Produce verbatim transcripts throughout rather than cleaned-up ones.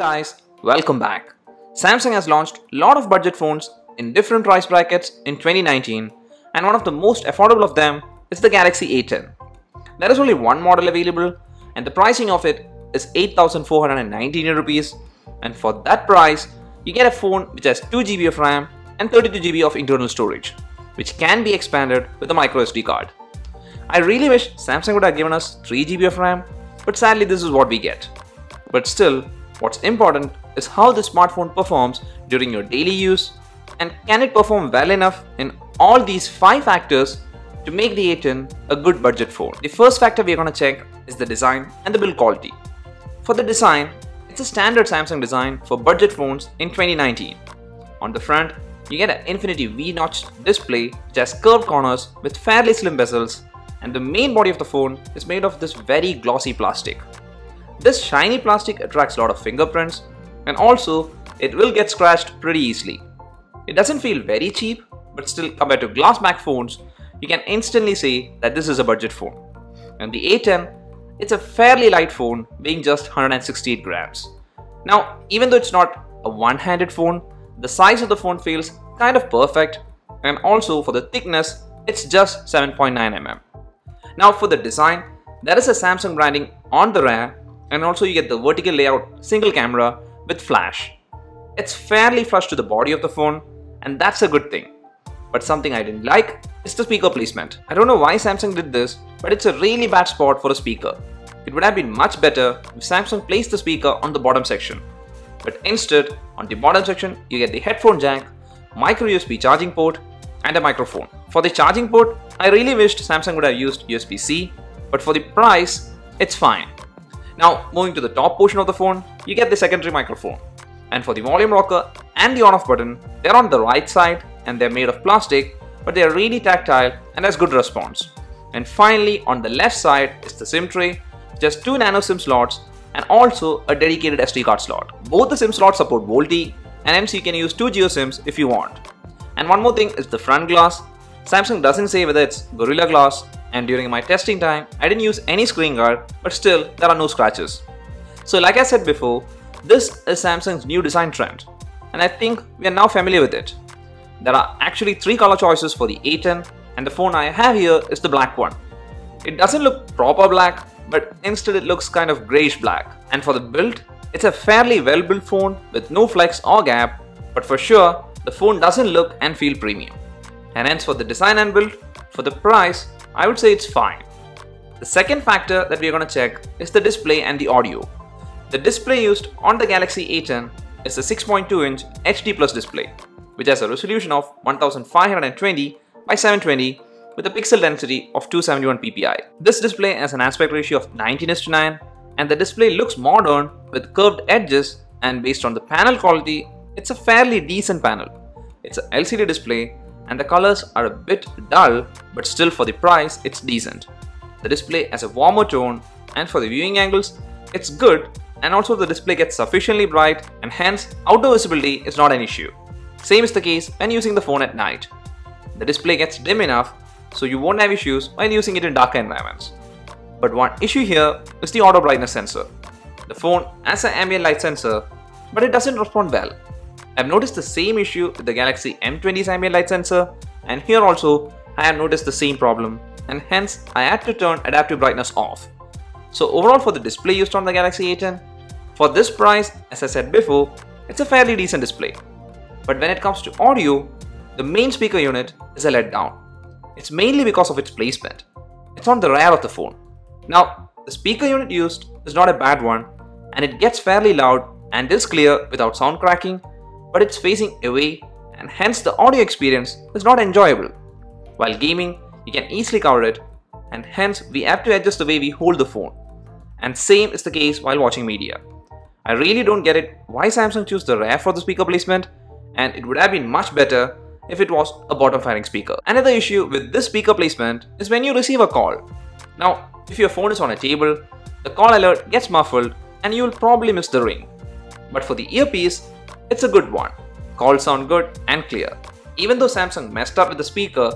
guys, welcome back. Samsung has launched a lot of budget phones in different price brackets in twenty nineteen, and one of the most affordable of them is the Galaxy A ten. There is only one model available and the pricing of it is eight thousand four hundred nineteen rupees, and for that price you get a phone which has two G B of RAM and thirty-two G B of internal storage, which can be expanded with a microSD card. I really wish Samsung would have given us three G B of RAM, but sadly this is what we get. But still, what's important is how the smartphone performs during your daily use, and can it perform well enough in all these five factors to make the A ten a good budget phone. The first factor we are going to check is the design and the build quality. For the design, it's a standard Samsung design for budget phones in twenty nineteen. On the front, you get an infinity V-notched display which has curved corners with fairly slim bezels, and the main body of the phone is made of this very glossy plastic. This shiny plastic attracts a lot of fingerprints, and also it will get scratched pretty easily. It doesn't feel very cheap, but still compared to glass back phones, you can instantly say that this is a budget phone. And the A ten, it's a fairly light phone, weighing just one hundred sixty-eight grams. Now, even though it's not a one-handed phone, the size of the phone feels kind of perfect, and also for the thickness, it's just seven point nine millimeters. Now for the design, there is a Samsung branding on the rear, and also you get the vertical layout single camera with flash. It's fairly flush to the body of the phone, and that's a good thing. But something I didn't like is the speaker placement. I don't know why Samsung did this, but it's a really bad spot for a speaker. It would have been much better if Samsung placed the speaker on the bottom section. But instead, on the bottom section, you get the headphone jack, micro U S B charging port, and a microphone. For the charging port, I really wished Samsung would have used U S B C, but for the price, it's fine. Now, moving to the top portion of the phone, you get the secondary microphone. And for the volume rocker and the on-off button, they're on the right side, and they're made of plastic, but they're really tactile and has good response. And finally, on the left side is the SIM tray, just two nano SIM slots, and also a dedicated S D card slot. Both the SIM slots support VoLTE, and hence you can use two Geo SIMs if you want. And one more thing is the front glass. Samsung doesn't say whether it's Gorilla Glass, and during my testing time, I didn't use any screen guard, but still there are no scratches. So like I said before, this is Samsung's new design trend, and I think we are now familiar with it. There are actually three color choices for the A ten, and the phone I have here is the black one. It doesn't look proper black, but instead it looks kind of greyish black. And for the build, it's a fairly well built phone with no flex or gap, but for sure, the phone doesn't look and feel premium. And hence for the design and build, for the price, I would say it's fine. The second factor that we are going to check is the display and the audio. The display used on the Galaxy A ten is a six point two inch H D plus display, which has a resolution of fifteen twenty by seven twenty with a pixel density of two hundred seventy-one P P I. This display has an aspect ratio of nineteen to nine, and the display looks modern with curved edges, and based on the panel quality, it's a fairly decent panel. It's an L C D display, and the colors are a bit dull, but still for the price, it's decent. The display has a warmer tone, and for the viewing angles, it's good, and also the display gets sufficiently bright, and hence outdoor visibility is not an issue. Same is the case when using the phone at night. The display gets dim enough, so you won't have issues while using it in darker environments. But one issue here is the auto brightness sensor. The phone has an ambient light sensor, but it doesn't respond well. I've noticed the same issue with the Galaxy M twenty's ambient light sensor, and here also I have noticed the same problem, and hence I had to turn adaptive brightness off. So overall for the display used on the Galaxy A ten, for this price, as I said before, it's a fairly decent display. But when it comes to audio, the main speaker unit is a letdown. It's mainly because of its placement. It's on the rear of the phone. Now, the speaker unit used is not a bad one, and it gets fairly loud and is clear without sound cracking, but it's facing away, and hence the audio experience is not enjoyable. While gaming, you can easily cover it, and hence we have to adjust the way we hold the phone. And same is the case while watching media. I really don't get it why Samsung chose the rear for the speaker placement, and it would have been much better if it was a bottom firing speaker. Another issue with this speaker placement is when you receive a call. Now, if your phone is on a table, the call alert gets muffled and you will probably miss the ring. But for the earpiece, it's a good one. Calls sound good and clear. Even though Samsung messed up with the speaker,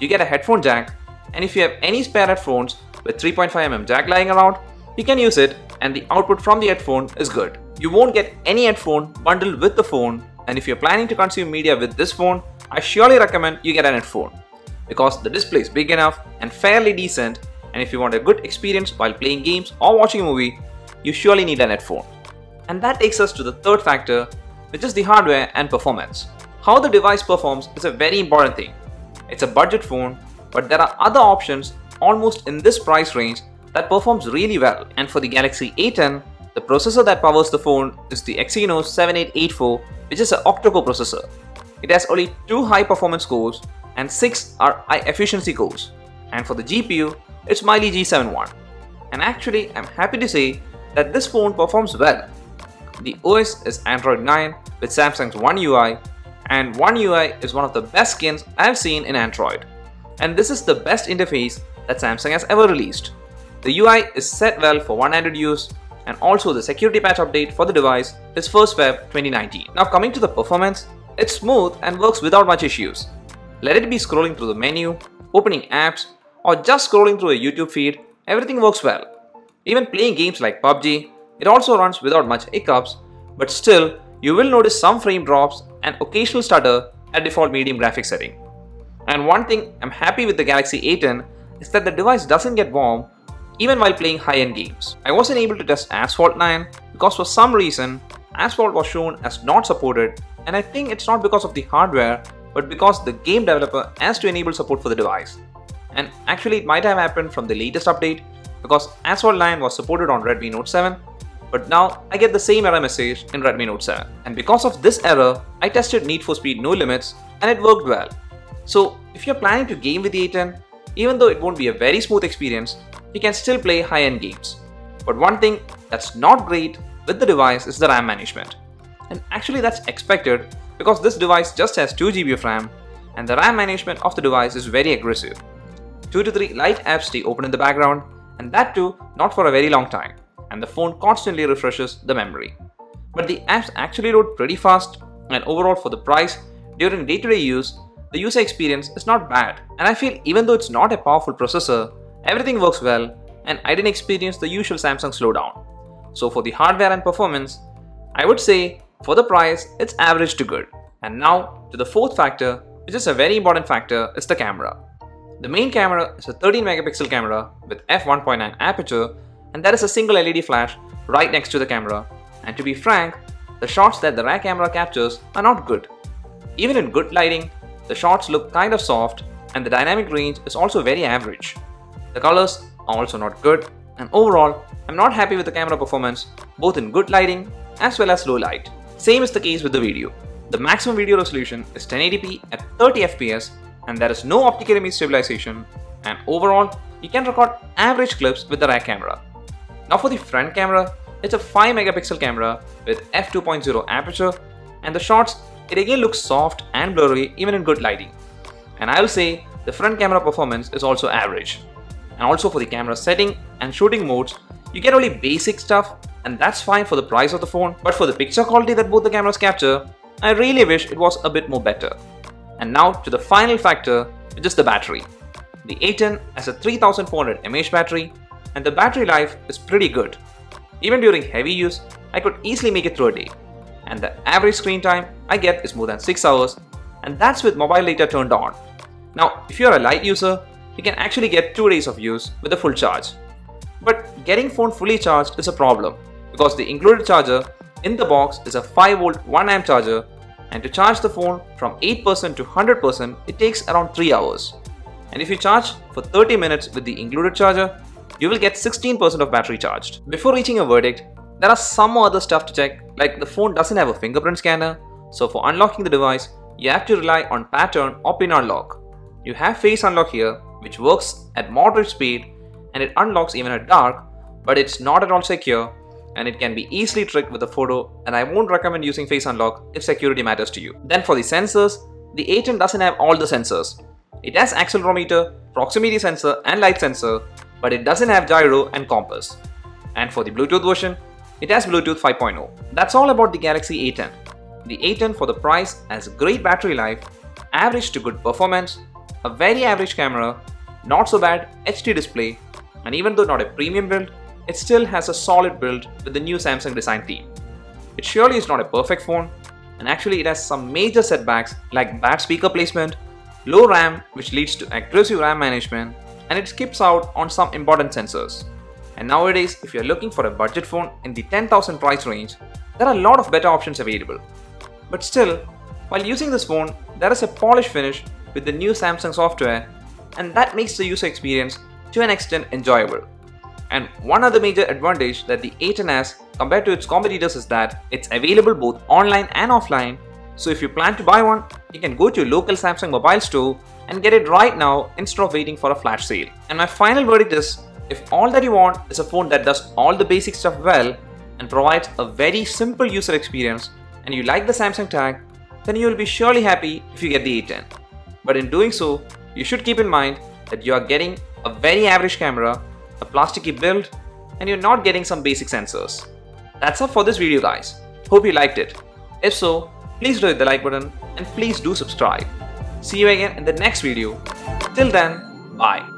you get a headphone jack, and if you have any spare headphones with three point five millimeter jack lying around, you can use it and the output from the headphone is good. You won't get any headphone bundled with the phone, and if you're planning to consume media with this phone, I surely recommend you get an headphone, because the display is big enough and fairly decent, and if you want a good experience while playing games or watching a movie, you surely need an headphone. And that takes us to the third factor, which is the hardware and performance. How the device performs is a very important thing. It's a budget phone, but there are other options almost in this price range that performs really well. And for the Galaxy A ten, the processor that powers the phone is the Exynos seven eight eight four, which is an octa-core processor. It has only two high performance cores and six are high efficiency cores. And for the G P U, it's Mali G seventy-one. And actually, I'm happy to say that this phone performs well. The O S is Android nine with Samsung's One U I, and One U I is one of the best skins I've seen in Android. And this is the best interface that Samsung has ever released. The U I is set well for one Android use, and also the security patch update for the device is first February twenty nineteen. Now coming to the performance, it's smooth and works without much issues. Let it be scrolling through the menu, opening apps, or just scrolling through a YouTube feed, everything works well. Even playing games like P U B G, it also runs without much hiccups, but still, you will notice some frame drops and occasional stutter at default medium graphics setting. And one thing I'm happy with the Galaxy A ten is that the device doesn't get warm even while playing high-end games. I wasn't able to test Asphalt nine because for some reason, Asphalt was shown as not supported, and I think it's not because of the hardware, but because the game developer has to enable support for the device. And actually, it might have happened from the latest update, because Asphalt nine was supported on Redmi Note seven, but now I get the same error message in Redmi Note seven. And because of this error, I tested Need for Speed No Limits and it worked well. So if you're planning to game with the A ten, even though it won't be a very smooth experience, you can still play high-end games. But one thing that's not great with the device is the RAM management. And actually that's expected, because this device just has two G B of RAM and the RAM management of the device is very aggressive. two to three light apps stay open in the background, and that too not for a very long time, and the phone constantly refreshes the memory. But the apps actually load pretty fast, and overall for the price, during day-to-day use, the user experience is not bad. And I feel even though it's not a powerful processor, everything works well, and I didn't experience the usual Samsung slowdown. So for the hardware and performance, I would say for the price, it's average to good. And now to the fourth factor, which is a very important factor, is the camera. The main camera is a thirteen megapixel camera with f one point nine aperture, and there is a single L E D flash right next to the camera, and to be frank, the shots that the rear camera captures are not good. Even in good lighting, the shots look kind of soft, and the dynamic range is also very average. The colors are also not good, and overall, I'm not happy with the camera performance, both in good lighting as well as low light. Same is the case with the video. The maximum video resolution is ten eighty p at thirty F P S, and there is no optical image stabilization, and overall, you can record average clips with the rear camera. Now for the front camera, it's a five megapixel camera with f two point zero aperture, and the shots, it again looks soft and blurry even in good lighting. And I'll say the front camera performance is also average. And also for the camera setting and shooting modes, you get only basic stuff, and that's fine for the price of the phone, but for the picture quality that both the cameras capture, I really wish it was a bit more better. And now to the final factor, which is the battery. The A ten has a three thousand four hundred milliamp hour battery, and the battery life is pretty good. Even during heavy use, I could easily make it through a day, and the average screen time I get is more than six hours, and that's with mobile data turned on. Now if you're a light user, you can actually get two days of use with a full charge. But getting phone fully charged is a problem, because the included charger in the box is a five volt one amp charger, and to charge the phone from eight percent to one hundred percent it takes around three hours. And if you charge for thirty minutes with the included charger, you will get sixteen percent of battery charged. Before reaching a verdict, there are some other stuff to check, like the phone doesn't have a fingerprint scanner, so for unlocking the device, you have to rely on pattern or pin unlock. You have face unlock here, which works at moderate speed and it unlocks even at dark, but it's not at all secure and it can be easily tricked with a photo, and I won't recommend using face unlock if security matters to you. Then for the sensors, the A ten doesn't have all the sensors. It has accelerometer, proximity sensor and light sensor, but it doesn't have gyro and compass. And for the Bluetooth version, it has Bluetooth five point oh. That's all about the Galaxy A ten. The A ten for the price has great battery life, average to good performance, a very average camera, not so bad H D display, and even though not a premium build, it still has a solid build with the new Samsung design theme. It surely is not a perfect phone, and actually it has some major setbacks like bad speaker placement, low RAM which leads to aggressive RAM management, and it skips out on some important sensors. And nowadays, if you're looking for a budget phone in the ten thousand price range, there are a lot of better options available. But still, while using this phone, there is a polished finish with the new Samsung software, and that makes the user experience to an extent enjoyable. And one other major advantage that the A ten has compared to its competitors is that it's available both online and offline, so if you plan to buy one, you can go to your local Samsung mobile store and get it right now instead of waiting for a flash sale. And my final verdict is, if all that you want is a phone that does all the basic stuff well and provides a very simple user experience and you like the Samsung tag, then you will be surely happy if you get the A ten. But in doing so, you should keep in mind that you are getting a very average camera, a plasticky build, and you're not getting some basic sensors. That's all for this video, guys. Hope you liked it. If so, please do hit the like button and please do subscribe. See you again in the next video. Till then, bye.